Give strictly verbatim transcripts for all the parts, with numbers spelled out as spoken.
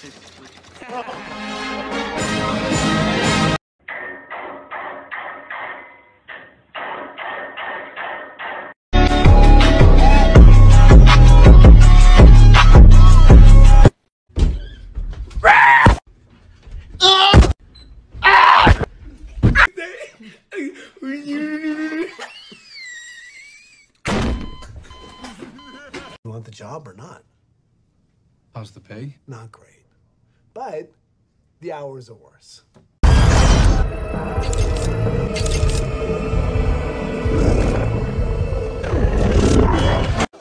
boxes. The job or not? How's the pay? Not great, but the hours are worse.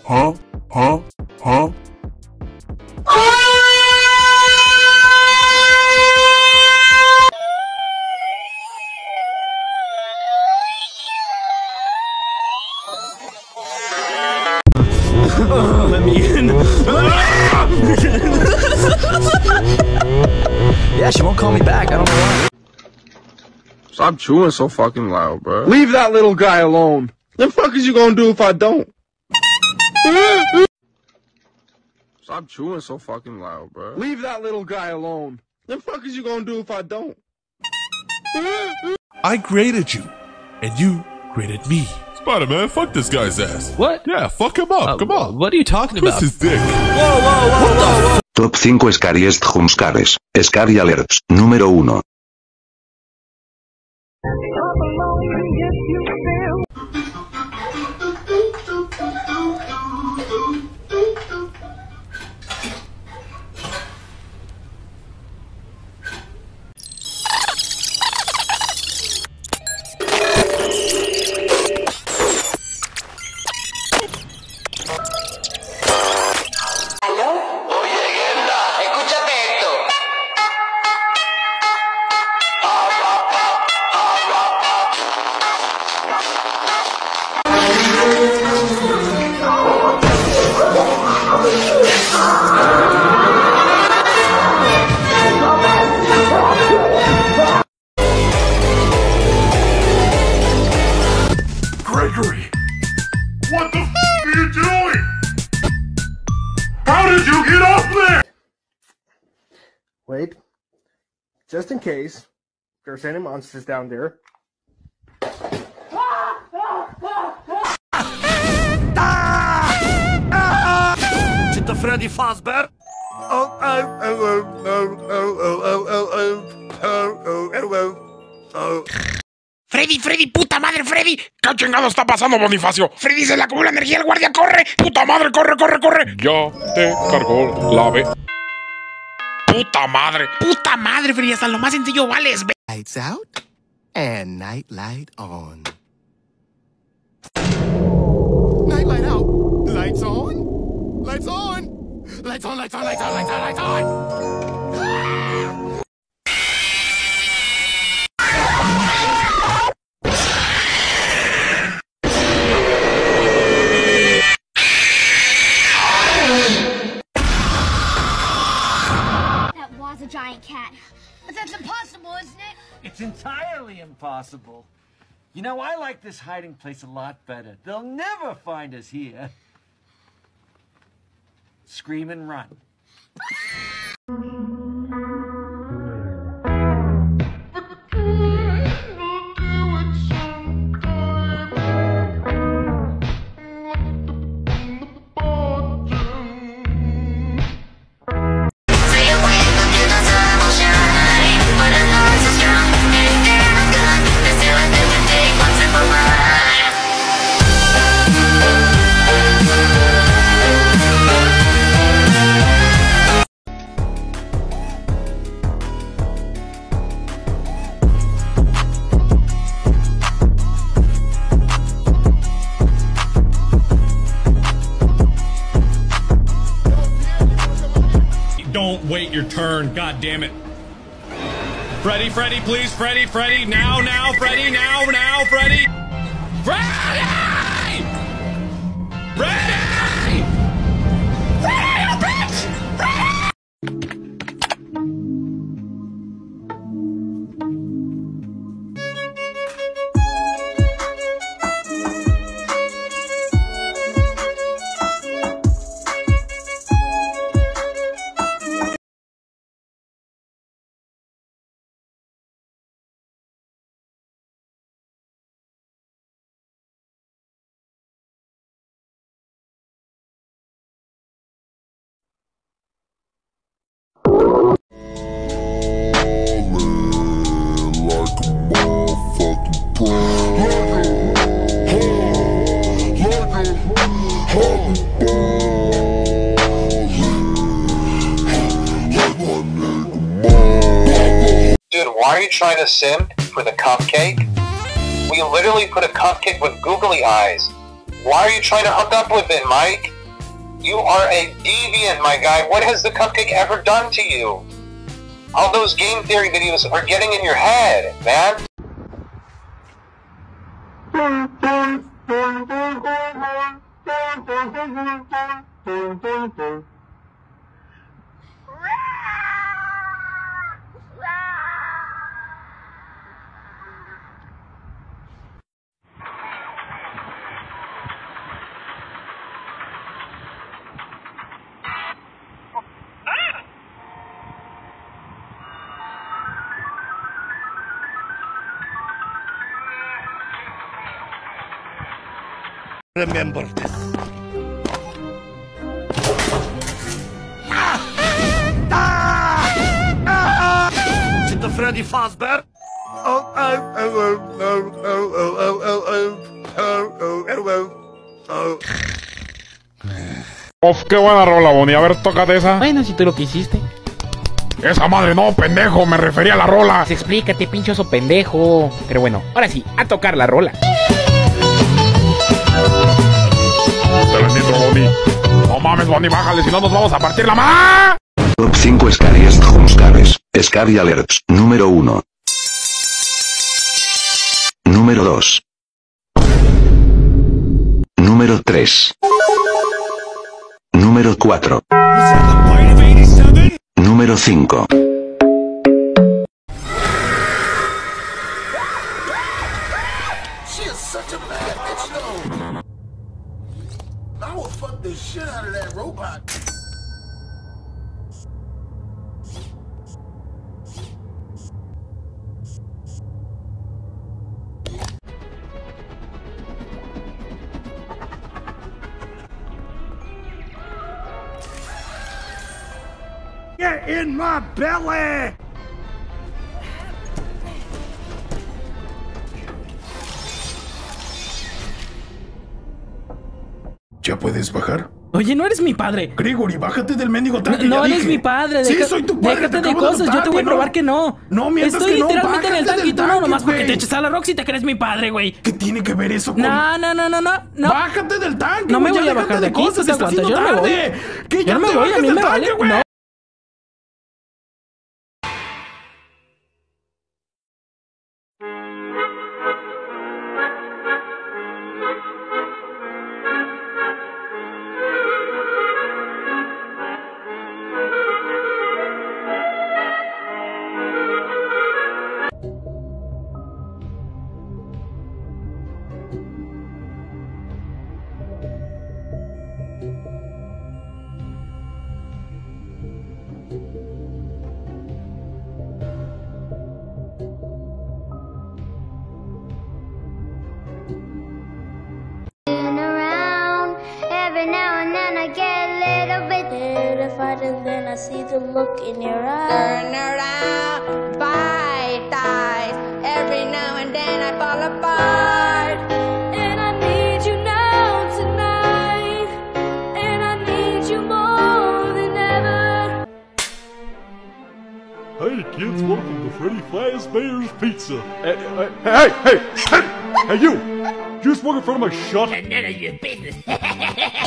Huh? Huh? Huh? Yeah, she won't call me back. I don't know why. Stop chewing so fucking loud, bro. Leave that little guy alone. The fuck is you gonna do if I don't? Stop chewing so fucking loud, bro. Leave that little guy alone. The fuck is you gonna do if I don't? I graded you, and you graded me. Spider-Man, fuck this guy's ass. What? Yeah, fuck him up. Uh, Come on. What are you talking about? Twist his dick. Whoa, whoa, whoa, what whoa, whoa. Top cinco Scariest Jumpscares. Scary Alerts. Número uno. Wait, just in case there's any monsters down there. Is it the Freddy Fazbear? Oh, oh, oh, oh, oh, oh, oh, oh, oh, oh, Freddy, Freddy, puta madre, Freddy. ¿Qué chingado está pasando, Bonifacio? Freddy se le acumula energía, el guardia corre. Puta madre, corre, corre, corre. Ya te cargó la B. Puta madre, puta madre, Freddy, hasta lo más sencillo vales. Lights out and night light on. Night light out, lights on, lights on, lights on, lights on, lights on, lights on, lights on. A giant cat. That's impossible, isn't it? It's entirely impossible. You know, I like this hiding place a lot better. They'll never find us here. Scream and run. Wait your turn, god damn it. Freddy, Freddy, please, Freddy, Freddy, now, now, Freddy, now, now, Freddy. Freddy! Freddy! Freddy, you bitch! Are you trying to sim for the cupcake? We literally put a cupcake with googly eyes. Why are you trying to hook up with it, Mike? You are a deviant, my guy. What has the cupcake ever done to you? All those game theory videos are getting in your head, man. Remember this. Is it the Freddy Fazbear? Oh, oh, oh, oh, oh, oh, oh, oh, oh, oh, oh, oh, oh. Uf, qué buena rola, Bonnie. A ver, tócate esa. Bueno, si tú lo que hiciste. Esa madre no, pendejo, me refería a la rola. Pues explícate, pinchoso pendejo. Pero bueno, ahora sí, a tocar la rola. Te bendito, Bonnie. No mames, Bonnie, bájale, si no nos vamos a partir la mano. Top cinco Scariest Homes Games. Scary Alerts. Número uno. Número dos. Número tres. Número cuatro. Número cinco. Shit out of that robot. Get in my belly. ¿Ya puedes bajar? Oye, no eres mi padre. Gregory, bájate del mendigo tanque. No, no eres dije. Mi padre. Deja, sí, soy tu padre. Déjate de cosas, de yo te voy a probar no. Que no. No, mientras estoy que literalmente no, en el tanque y tú no, nomás porque te eches a la Roxy y te crees mi padre, güey. ¿Qué tiene que ver eso con...? No, no, no, no, no. Bájate del tanque, no me voy a bajar de aquí, cosas, te aguanto, yo no me voy. ¿Qué? Ya no me voy, a mí me vale, no. Fazbear's Pizza. Uh, uh, hey, hey, shit! Hey, you! You just walk in front of my shot. None of your business. You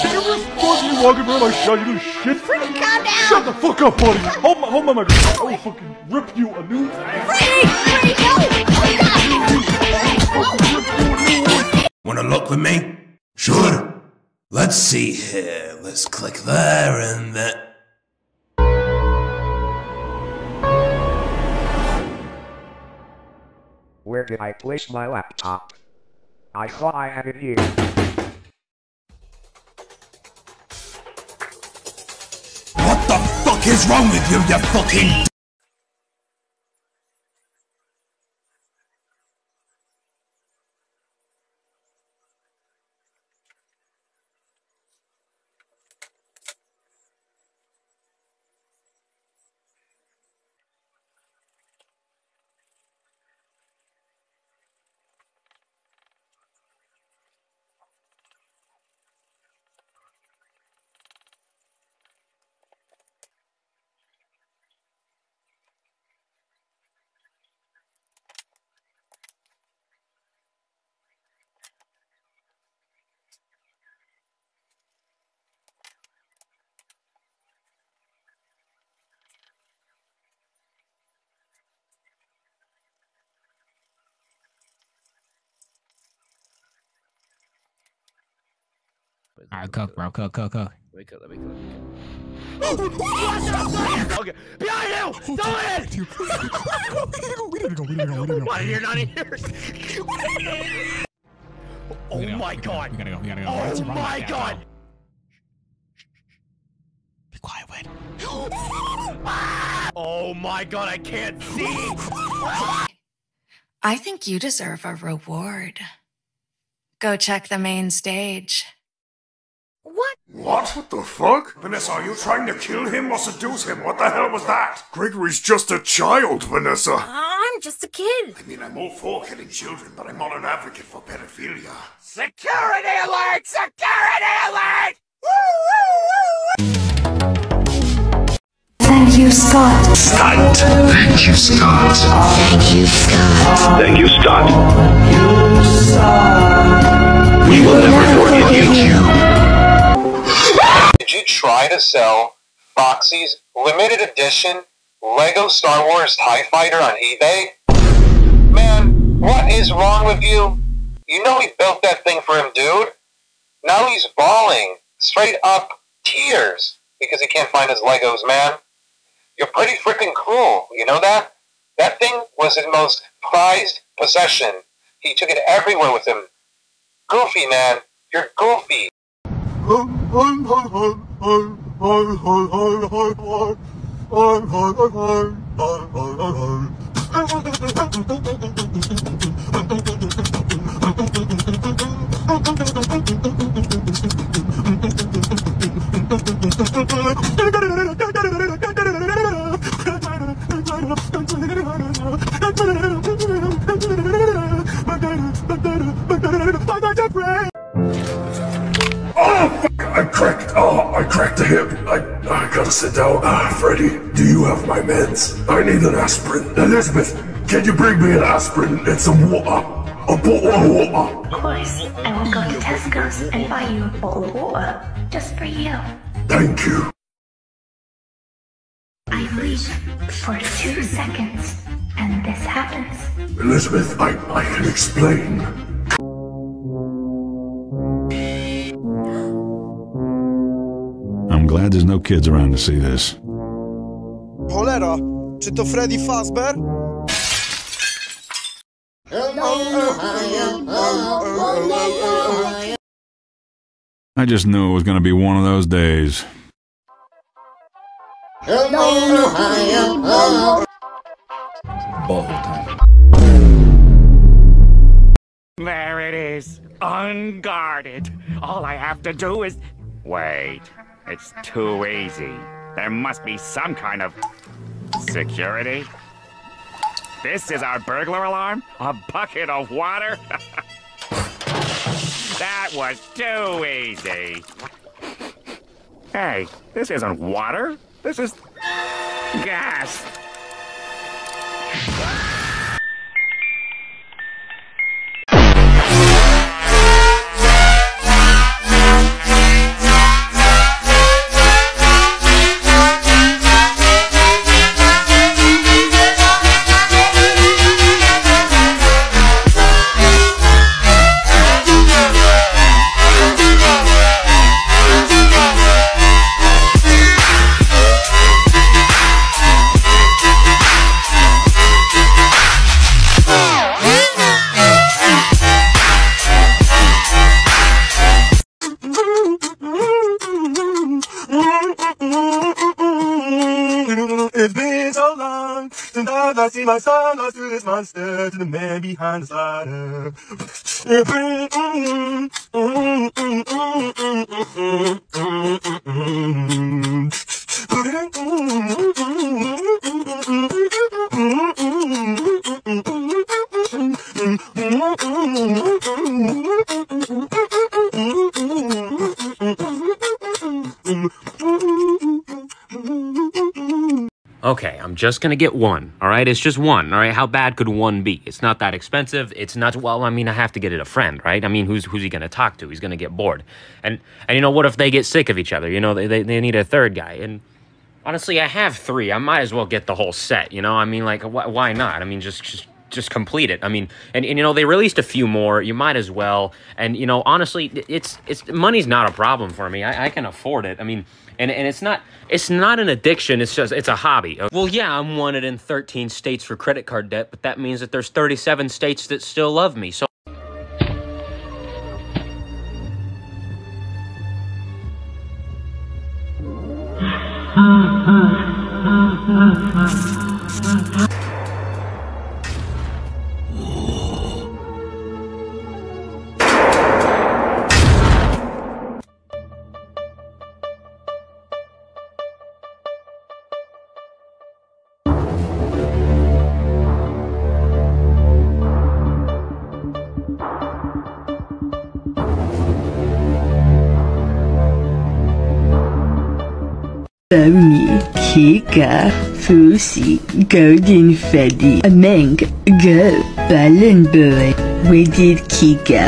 just fucking walk in front of my shot. You do shit. Freddy, calm down. Shut the fuck up, buddy. Hold my, hold my microphone. I will fucking rip you a new. Freddy, Freddy, no! Wanna look with me? Sure. Let's see here. Let's click there and that. Where did I place my laptop? I thought I had it here. What the fuck is wrong with you, you fucking... All right, cook, bro. Cook, cook, cook. Let me cook. Let me cook. Oh. Okay. Behind you! Don't in! We didn't go. We didn't go. We didn't go. Why are you not in here? Oh my god. We gotta go. We gotta go. Oh my god. Be quiet, Wade. Oh my god, I can't see. I think you deserve a reward. Go check the main stage. What? What? What the fuck? Vanessa, are you trying to kill him or seduce him? What the hell was that? Gregory's just a child, Vanessa. I'm just a kid. I mean, I'm all for killing children, but I'm not an advocate for pedophilia. Security alert! Security alert! Woo, woo, woo, woo! Thank you, Scott. Scott. Thank you, Scott. Thank you, Scott. Thank you, Scott. Thank you, Scott. We will never forget you. Did you try to sell Foxy's limited edition Lego Star Wars TIE Fighter on eBay? Man, what is wrong with you? You know we built that thing for him, dude. Now he's bawling, straight up tears, because he can't find his Legos, man. You're pretty freaking cruel, you know that? That thing was his most prized possession. He took it everywhere with him. Goofy, man. You're goofy. I cracked, oh, I cracked a hip. I, I gotta sit down. Ah, Freddy, do you have my meds? I need an aspirin. Elizabeth, can you bring me an aspirin and some water? A bottle of water. Of course, I will go to Tesco's and buy you a bottle of water. Just for you. Thank you. I wait for two seconds, and this happens. Elizabeth, I, I can explain. I'm glad there's no kids around to see this. Cholera, czy to Freddy Fazbear? I just knew it was going to be one of those days. There it is, unguarded. All I have to do is wait. It's too easy. There must be some kind of security. This is our burglar alarm? A bucket of water? That was too easy. Hey, this isn't water. This is gas. My son lost to this monster, to the man behind the slider. Okay, I'm just gonna get one, all right? It's just one, all right? How bad could one be? It's not that expensive. It's not, well, I mean, I have to get it a friend, right? I mean, who's who's he gonna talk to? He's gonna get bored. And, and you know, what if they get sick of each other? You know, they, they, they need a third guy. And honestly, I have three. I might as well get the whole set, you know? I mean, like, wh why not? I mean, just, just just complete it. I mean, and, and you know, they released a few more. You might as well. And, you know, honestly, it's it's money's not a problem for me. I, I can afford it. I mean, and, and it's not it's not an addiction. It's just it's a hobby. Well, yeah, I'm wanted in thirteen states for credit card debt, but that means that there's thirty-seven states that still love me. So. Kika, Foxy, Golden Freddy, Mank, Go, Balloon Boy, Weeded Kika,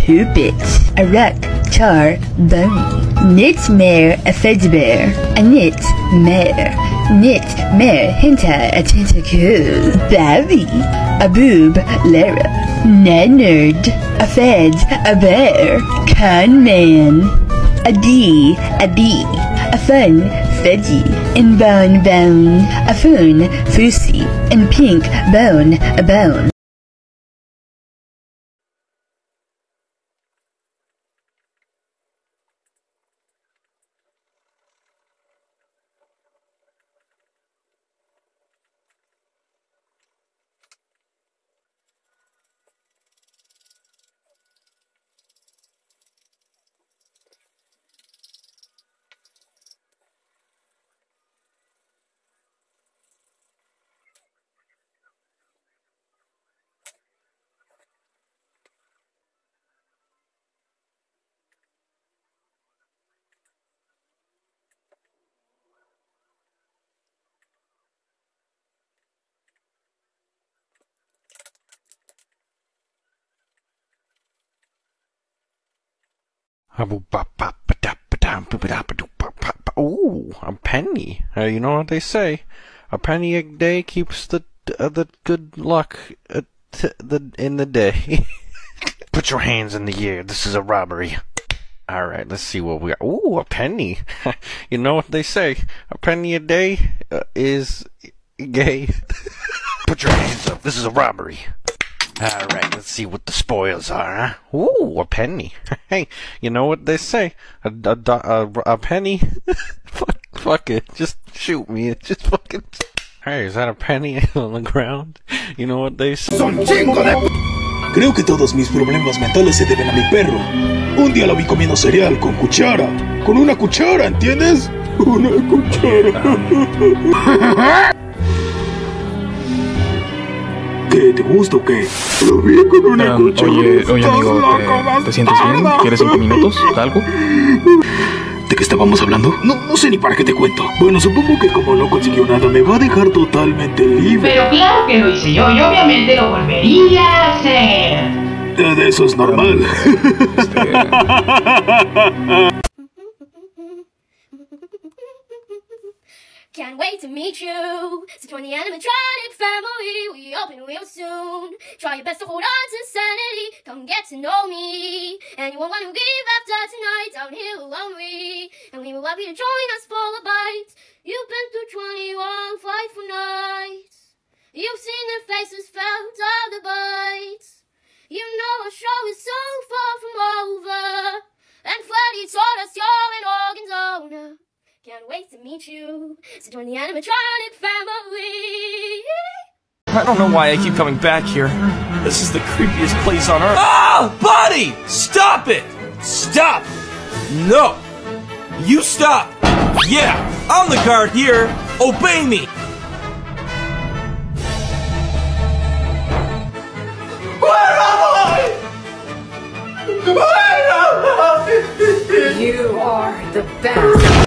Poopit, a Rat, Char, Bunny, Knitmare, a Fazbear, a Knitmare, Knitmare, Hinta, a Tentacool, Barry, a Boob, Lara, Nanard, a Fez, a Bear, Con Man, a D, a B, a Fun, Freddy, and Bone Bone, a Foon, Foosy, and Pink Bone, a Bone. Oh, a penny. Uh, you know what they say. A penny a day keeps the uh, the good luck uh, t the, in the day. Put your hands in the air. This is a robbery. All right, let's see what we got. Oh, a penny. You know what they say. A penny a day uh, is gay. Put your hands up. This is a robbery. All right, let's see what the spoils are, huh? Ooh, a penny. Hey, you know what they say? A, a, a, a penny? fuck, fuck it. Just shoot me. Just fucking... Hey, is that a penny on the ground? You know what they say? Son chingo de... Creo que todos mis problemas mentales se deben a mi perro. Un día lo vi comiendo cereal con cuchara. Con una cuchara, ¿entiendes? Una cuchara. ¿Qué? ¿Te gusta o qué? Lo vi con una um, cuchara. Oye, oye amigo, ¿te, ¿te sientes bien? ¿Quieres cinco minutos? ¿Algo? ¿De qué estábamos hablando? No, no sé ni para qué te cuento. Bueno, supongo que como no consiguió nada, me va a dejar totalmente libre. Pero claro que lo hice yo, y obviamente lo volvería a hacer. Eso es normal. Este... Can't wait to meet you. So join the animatronic family. We open real soon. Try your best to hold on to sanity. Come get to know me. And you won't want to leave after tonight. Down here lonely. And we will love you to join us for a bite. You've been through twenty long frightful nights. You've seen their faces, felt all the bites. You know our show is so far from over. And Freddy told us you're an organ donor. Can't wait to meet you, so join the animatronic family. I don't know why I keep coming back here. This is the creepiest place on earth. Ah, oh, buddy! Stop it! Stop! No! You stop! Yeah! I'm the guard here! Obey me! Where am I? Where am I? You are the best.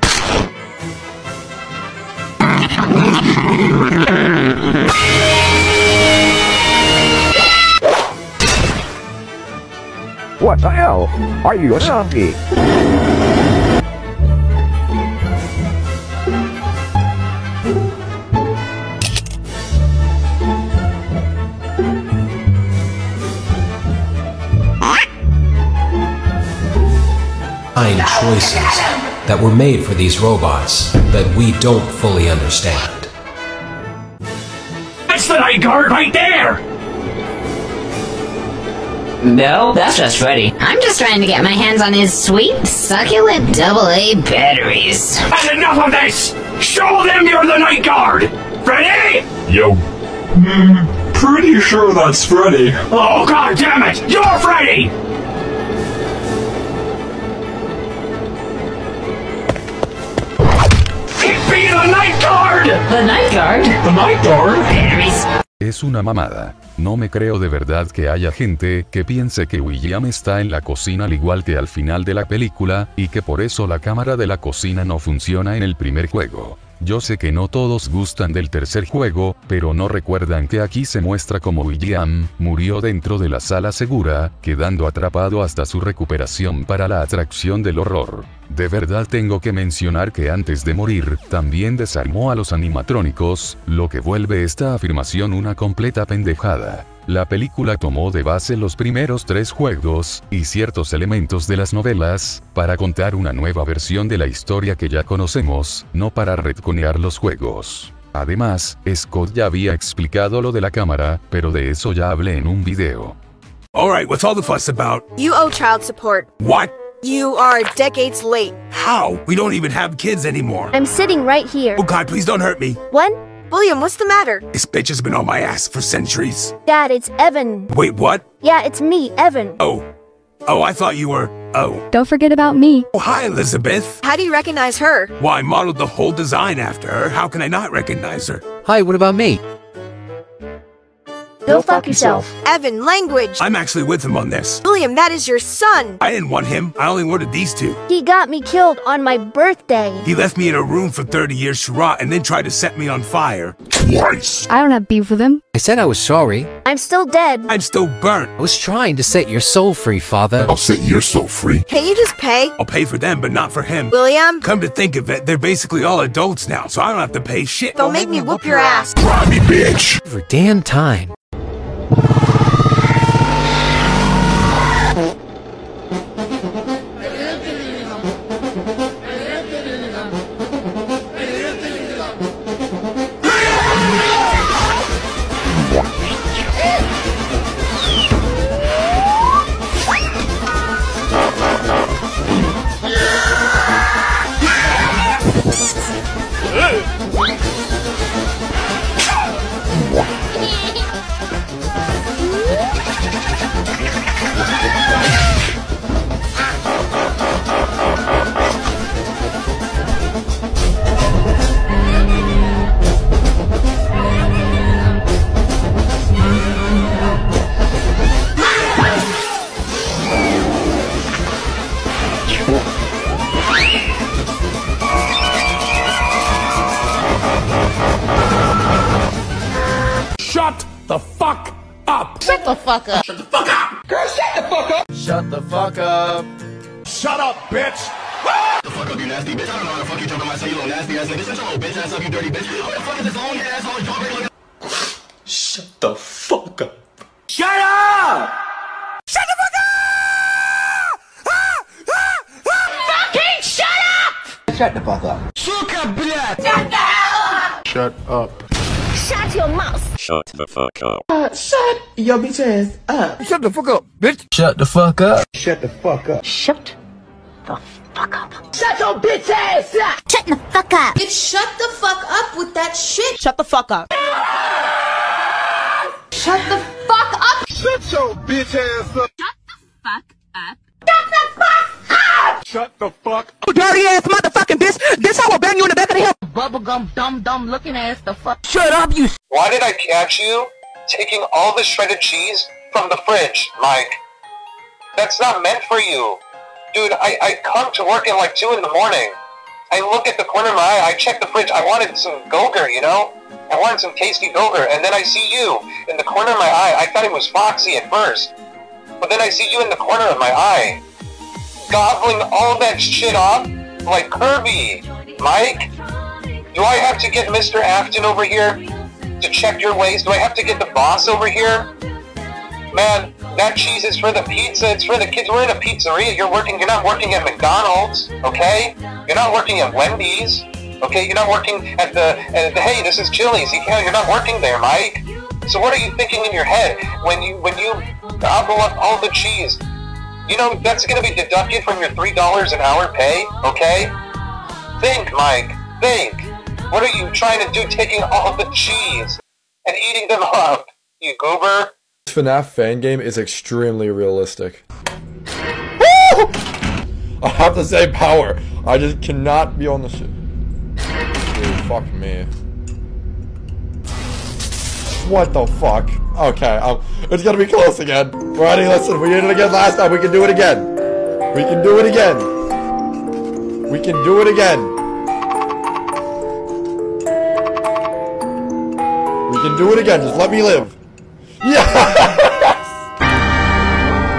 What the hell? Are you a zombie? choices that were made for these robots that we don't fully understand. That's the night guard right there! No, that's just Freddy. I'm just trying to get my hands on his sweet, succulent double A batteries. And enough of this! Show them you're the night guard! Freddy! Yo. Mm. Pretty sure that's Freddy. Oh, god damn it! You're Freddy! It be the night guard! The night guard? The night guard? Es una mamada. No me creo de verdad que haya gente que piense que William está en la cocina al igual que al final de la película, y que por eso la cámara de la cocina no funciona en el primer juego. Yo sé que no todos gustan del tercer juego, pero no recuerdan que aquí se muestra como William murió dentro de la sala segura, quedando atrapado hasta su recuperación para la atracción del horror. De verdad tengo que mencionar que antes de morir, también desarmó a los animatrónicos, lo que vuelve esta afirmación una completa pendejada. La película tomó de base los primeros tres juegos, y ciertos elementos de las novelas, para contar una nueva versión de la historia que ya conocemos, no para retconear los juegos. Además, Scott ya había explicado lo de la cámara, pero de eso ya hablé en un video. Alright, what's all the fuss about? You owe child support. What? You are decades late. How? We don't even have kids anymore. I'm sitting right here. Oh god, please don't hurt me. What? William, what's the matter? This bitch has been on my ass for centuries. Dad, it's Evan. Wait, what? Yeah, it's me, Evan. Oh. Oh, I thought you were... Oh. Don't forget about me. Oh, hi, Elizabeth. How do you recognize her? Well, I modeled the whole design after her. How can I not recognize her? Hi, what about me? Go fuck yourself. Evan, language! I'm actually with him on this. William, that is your son! I didn't want him. I only wanted these two. He got me killed on my birthday. He left me in a room for thirty years, Shira, and then tried to set me on fire. Twice! I don't have beef with him. I said I was sorry. I'm still dead. I'm still burnt. I was trying to set your soul free, father. I'll set your soul free. Can you just pay? I'll pay for them, but not for him. William? Come to think of it, they're basically all adults now, so I don't have to pay shit. Don't, don't make, make me whoop, whoop your ass. Grab me, bitch! For damn time. Shut the fuck up! Girl, shut the fuck up! Shut the fuck up! Shut up, bitch! What the fuck up, you nasty bitch? I don't know how the fuck you jumping my cellular nasty ass like this. Shut your little bitch ass up, you dirty bitch. Who the fuck is this long ass on your bitch? Shut the fuck up! Shut up! Shut the fuck up! Ah, ah, ah. Fucking shut up! Shut the fuck up! Suka, bitch! Shut the hell up! Shut up! Shut your mouth! Shut the fuck up. Uh, shut your bitch ass up. Shut the fuck up, bitch! Shut the fuck up. Shut the fuck up. Shut the fuck up. Shut your bitch ass up! Shut the fuck up. Bitch, shut the fuck up with that shit. Shut the fuck up. Shut the fuck up. Shut your bitch ass up. Shut the fuck up. Shut the fuck up! Shut the fuck up. You dirty ass motherfucking bitch! This I will bang you in the back of the head! Bubblegum dumb dumb looking ass the fuck. Shut up, you. Why did I catch you taking all the shredded cheese from the fridge, Mike? That's not meant for you. Dude, I, I come to work at like two in the morning. I look at the corner of my eye, I check the fridge, I wanted some Go-Gurt, you know? I wanted some tasty Go-Gurt, and then I see you in the corner of my eye. I thought it was Foxy at first, but then I see you in the corner of my eye, gobbling all that shit off like Kirby, Mike. Do I have to get Mister Afton over here to check your ways? Do I have to get the boss over here? Man, That cheese is for the pizza, it's for the kids. We're in a pizzeria. You're working, you're not working at McDonald's, okay? You're not working at Wendy's, okay? You're not working at the, at the hey, this is Chili's. You can't, you're not working there, Mike. So what are you thinking in your head when you, when you gobble up all the cheese? You know, that's going to be deducted from your three dollars an hour pay, okay? Think, Mike, think. What are you trying to do taking all the cheese and eating them up, you goober? This FNAF fan game is extremely realistic. Woo! I have the same power. I just cannot be on the ship. Dude, fuck me. What the fuck? Okay, um, it's gonna be close again. Alrighty, listen, we did it again last time. We can do it again. We can do it again. We can do it again. We can do it again. Just let me live. Yes!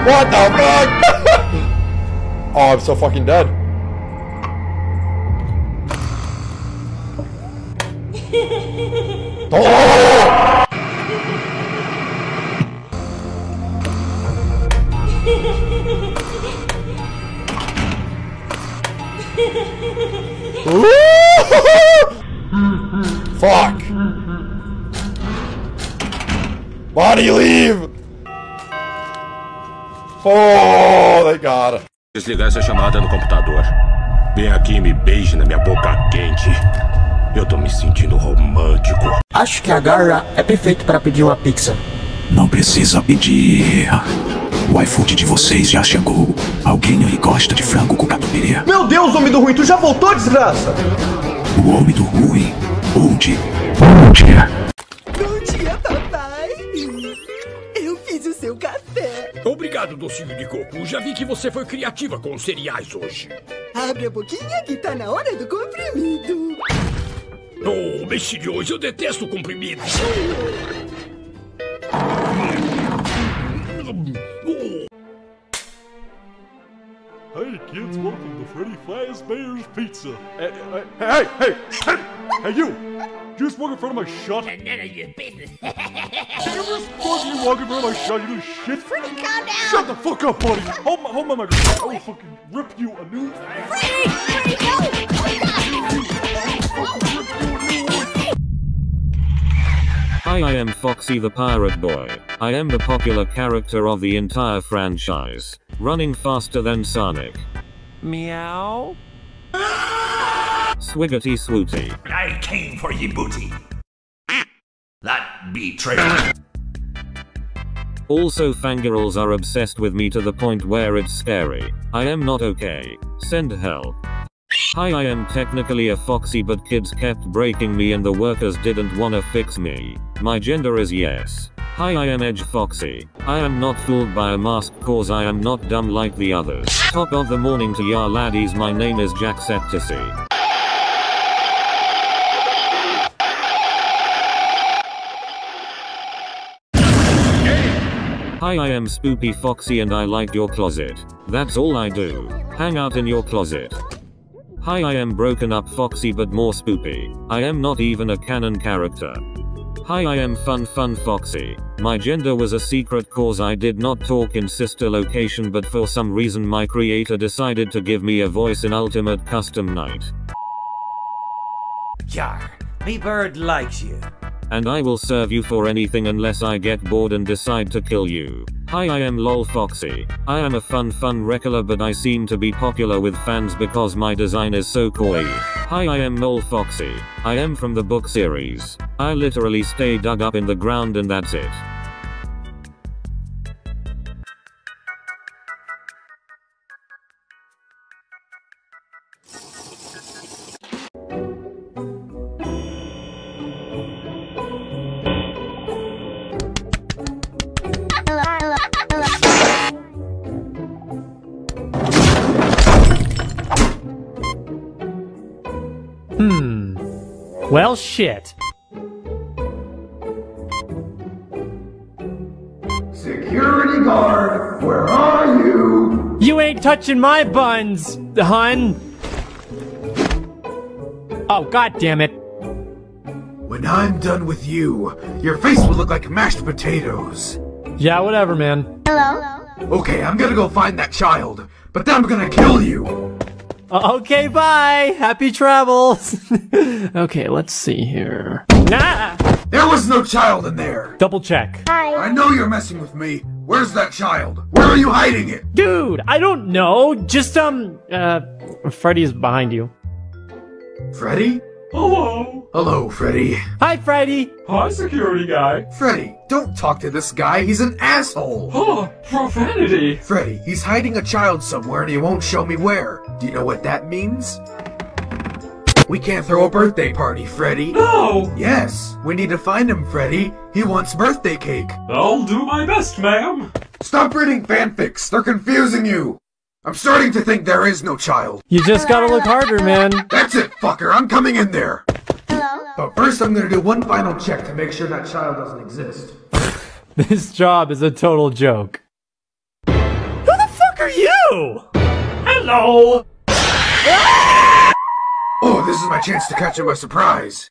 What the fuck? Oh, I'm so fucking dead. Oh! Fuck! Body leave! Oh, thank God. Desligar essa chamada no computador. Vem aqui e me beije na minha boca quente. Eu tô me sentindo romântico. Acho que agora é perfeito pra pedir uma pizza. Não precisa pedir. O iFood de vocês já chegou. Alguém aí gosta de frango com catupiry? Meu Deus, homem do ruim, tu já voltou, desgraça! O homem do ruim. Onde? Onde? Bom dia, papai. Eu fiz o seu café. Obrigado, docinho de coco. Já vi que você foi criativa com os cereais hoje. Abre a boquinha que tá na hora do comprimido. Oh, mexilhões, eu detesto comprimidos. Hey kids, welcome to Freddy Fazbear's Pizza. Uh, uh, hey, hey, hey, hey, you! You just walk in front of my shot. None of your business. You just fucking walk in front of my shot. You do shit. Freddy, calm down. Shut the fuck up, buddy. Hold my, hold my microphone. I will fucking rip you a new. Freddy, Freddy, no! Hi, I am Foxy the Pirate Boy. I am the popular character of the entire franchise, running faster than Sonic. Meow. Swiggity swooty. I came for ye booty. That betrayal. Also, fangirls are obsessed with me to the point where it's scary. I am not okay. Send help. Hi, I am technically a foxy, but kids kept breaking me and the workers didn't wanna fix me. My gender is yes. Hi, I am Edge Foxy. I am not fooled by a mask cause I am not dumb like the others. Top of the morning to ya laddies, my name is Jacksepticeye. Hi, I am Spoopy Foxy and I like your closet. That's all I do. Hang out in your closet. Hi, I am broken up Foxy but more spoopy. I am not even a canon character. Hi, I am Fun Fun Foxy. My gender was a secret cause I did not talk in sister location, but for some reason my creator decided to give me a voice in Ultimate Custom Night. Yar, me bird likes you. And I will serve you for anything unless I get bored and decide to kill you. Hi, I am LOL Foxy. I am a fun fun regular, but I seem to be popular with fans because my design is so coy. Hi, I am Mole Foxy. I am from the book series. I literally stay dug up in the ground and that's it. Hmm. Well, shit. Security guard, where are you? You ain't touching my buns, hun. Oh, god damn it. When I'm done with you, your face will look like mashed potatoes. Yeah, whatever, man. Hello? Okay, I'm gonna go find that child, but then I'm gonna kill you! Okay, bye! Happy travels! Okay, let's see here. Nah! There was no child in there! Double check. Hi. I know you're messing with me. Where's that child? Where are you hiding it? Dude, I don't know. Just, um, uh, Freddy's behind you. Freddy? Hello! Hello, Freddy. Hi, Freddy! Hi, security guy. Freddy, don't talk to this guy, he's an asshole! Oh, profanity! Freddy, he's hiding a child somewhere and he won't show me where. Do you know what that means? We can't throw a birthday party, Freddy. No! Yes, we need to find him, Freddy. He wants birthday cake. I'll do my best, ma'am. Stop reading fanfics, they're confusing you! I'm starting to think there is no child. You just gotta look harder, man. That's it, fucker. I'm coming in there. Hello? But first, I'm gonna do one final check to make sure that child doesn't exist. This job is a total joke. Who the fuck are you? Hello? Oh, this is my chance to catch him by surprise.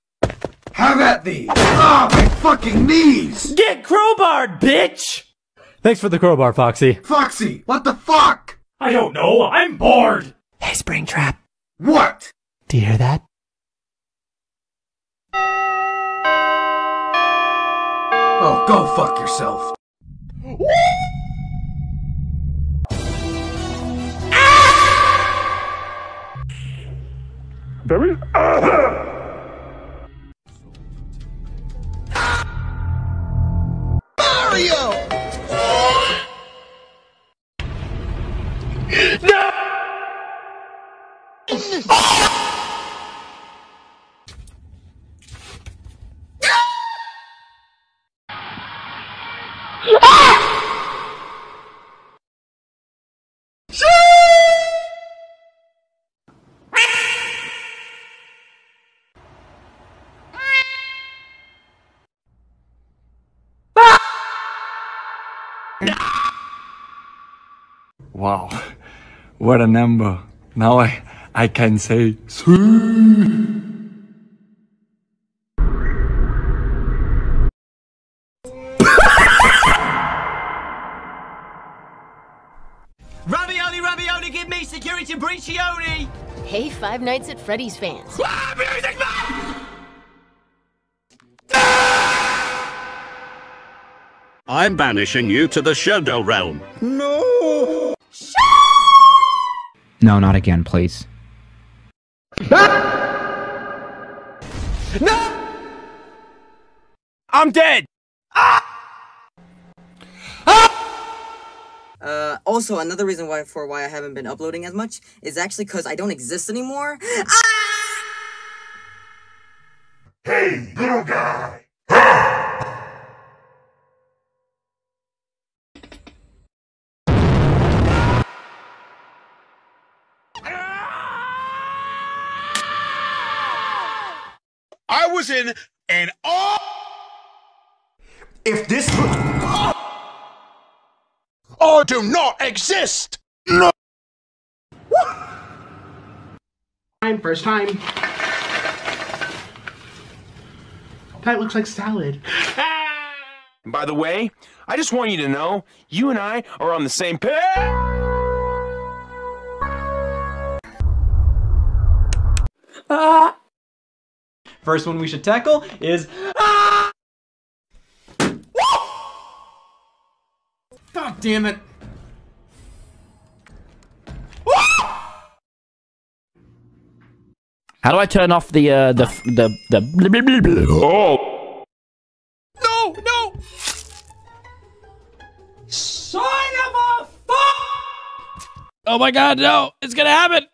Have at thee. Ah, oh, my fucking knees. Get crowbarred, bitch. Thanks for the crowbar, Foxy. Foxy, what the fuck? I don't know, I'm bored! Hey, Springtrap. What? Do you hear that? Oh, go fuck yourself. Ah! Very? Ah! Mario! No! Wow. What a number. Now I, I can say Ravioli, ravioli, give me security breachioni! Hey, Five Nights at Freddy's fans. Ah, music man! I'm banishing you to the Shadow Realm. No! No, not again, please. Ah! No! I'm dead! Ah! Ah! Uh, also, another reason why for why I haven't been uploading as much is actually because I don't exist anymore. Ah! Hey, little guy! I was in an all. If this. Oh, oh, do not exist! No! Time, first time. That looks like salad. By the way, I just want you to know you and I are on the same page. Ah! First one we should tackle is ah! God damn it! How do I turn off the uh, the the the? the oh! No! No! Son of a fuck! Oh my God! No! It's gonna happen!